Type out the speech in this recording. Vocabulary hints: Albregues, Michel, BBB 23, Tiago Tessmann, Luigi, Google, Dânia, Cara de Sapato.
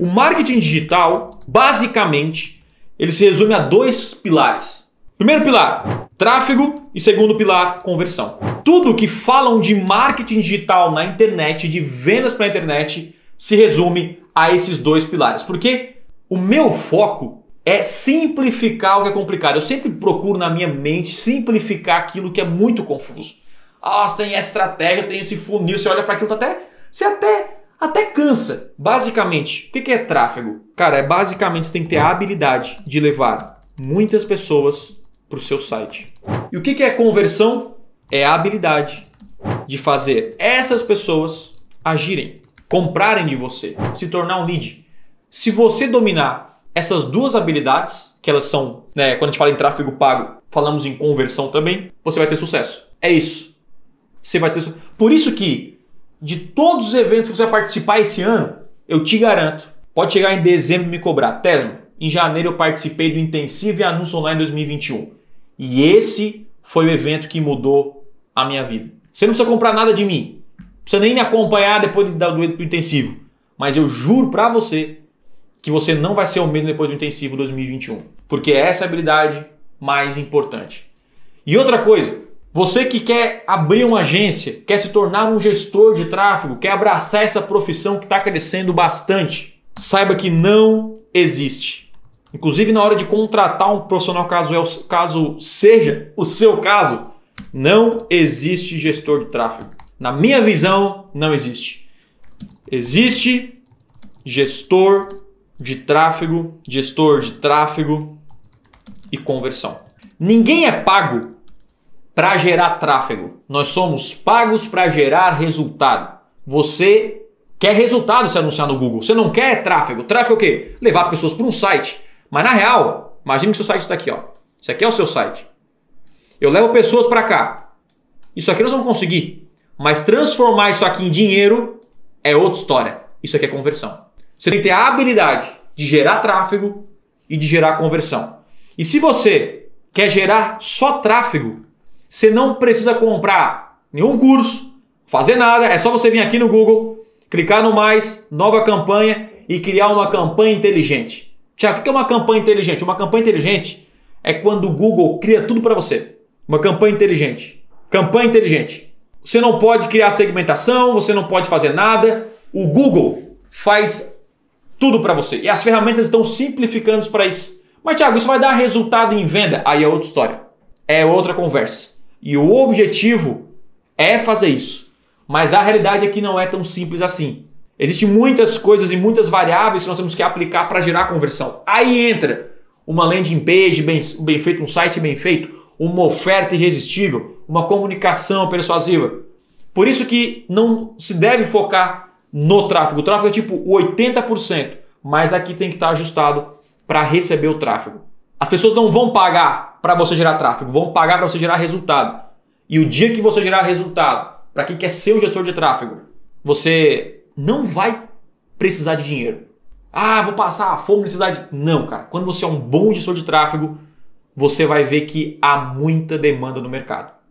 O marketing digital, basicamente, ele se resume a dois pilares. Primeiro pilar, tráfego, e segundo pilar, conversão. Tudo que falam de marketing digital na internet, de vendas para a internet, se resume a esses dois pilares. Porque o meu foco é simplificar o que é complicado. Eu sempre procuro na minha mente simplificar aquilo que é muito confuso. Ah, você tem essa estratégia, tem esse funil, você olha para aquilo, até cansa. Basicamente, o que é tráfego? Cara, é basicamente você tem que ter a habilidade de levar muitas pessoas para o seu site. E o que é conversão? É a habilidade de fazer essas pessoas agirem, comprarem de você, se tornar um lead. Se você dominar essas duas habilidades, que elas são, né, quando a gente fala em tráfego pago, falamos em conversão também, você vai ter sucesso. É isso. Você vai ter sucesso. Por isso que de todos os eventos que você vai participar esse ano, eu te garanto, pode chegar em dezembro e me cobrar. Tessmann, em janeiro eu participei do Intensivo e Anúncio Online 2021. E esse foi o evento que mudou a minha vida. Você não precisa comprar nada de mim. Não precisa nem me acompanhar depois do Intensivo. Mas eu juro pra você que você não vai ser o mesmo depois do Intensivo 2021. Porque essa é a habilidade mais importante. E outra coisa, você que quer abrir uma agência, quer se tornar um gestor de tráfego, quer abraçar essa profissão que está crescendo bastante, saiba que não existe. Inclusive na hora de contratar um profissional, caso seja o seu caso, não existe gestor de tráfego. Na minha visão, não existe. Existe gestor de tráfego e conversão. Ninguém é pago para gerar tráfego. Nós somos pagos para gerar resultado. Você quer resultado se anunciar no Google. Você não quer tráfego. Tráfego é o quê? Levar pessoas para um site. Mas na real, imagina que seu site está aqui, ó. Isso aqui é o seu site. Eu levo pessoas para cá. Isso aqui nós vamos conseguir. Mas transformar isso aqui em dinheiro é outra história. Isso aqui é conversão. Você tem que ter a habilidade de gerar tráfego e de gerar conversão. E se você quer gerar só tráfego, você não precisa comprar nenhum curso, fazer nada. É só você vir aqui no Google, clicar no mais, nova campanha e criar uma campanha inteligente. Tiago, o que é uma campanha inteligente? Uma campanha inteligente é quando o Google cria tudo para você. Uma campanha inteligente. Campanha inteligente. Você não pode criar segmentação, você não pode fazer nada. O Google faz tudo para você. E as ferramentas estão simplificando para isso. Mas Tiago, isso vai dar resultado em venda? Aí é outra história. É outra conversa. E o objetivo é fazer isso. Mas a realidade é que não é tão simples assim. Existem muitas coisas e muitas variáveis que nós temos que aplicar para gerar conversão. Aí entra uma landing page bem feita, um site bem feito, uma oferta irresistível, uma comunicação persuasiva. Por isso que não se deve focar no tráfego. O tráfego é tipo 80%, mas aqui tem que estar ajustado para receber o tráfego. As pessoas não vão pagar para você gerar tráfego, vão pagar para você gerar resultado. E o dia que você gerar resultado, para quem quer ser o gestor de tráfego, você não vai precisar de dinheiro. Ah, vou passar a fome, necessidade. Não, cara. Quando você é um bom gestor de tráfego, você vai ver que há muita demanda no mercado.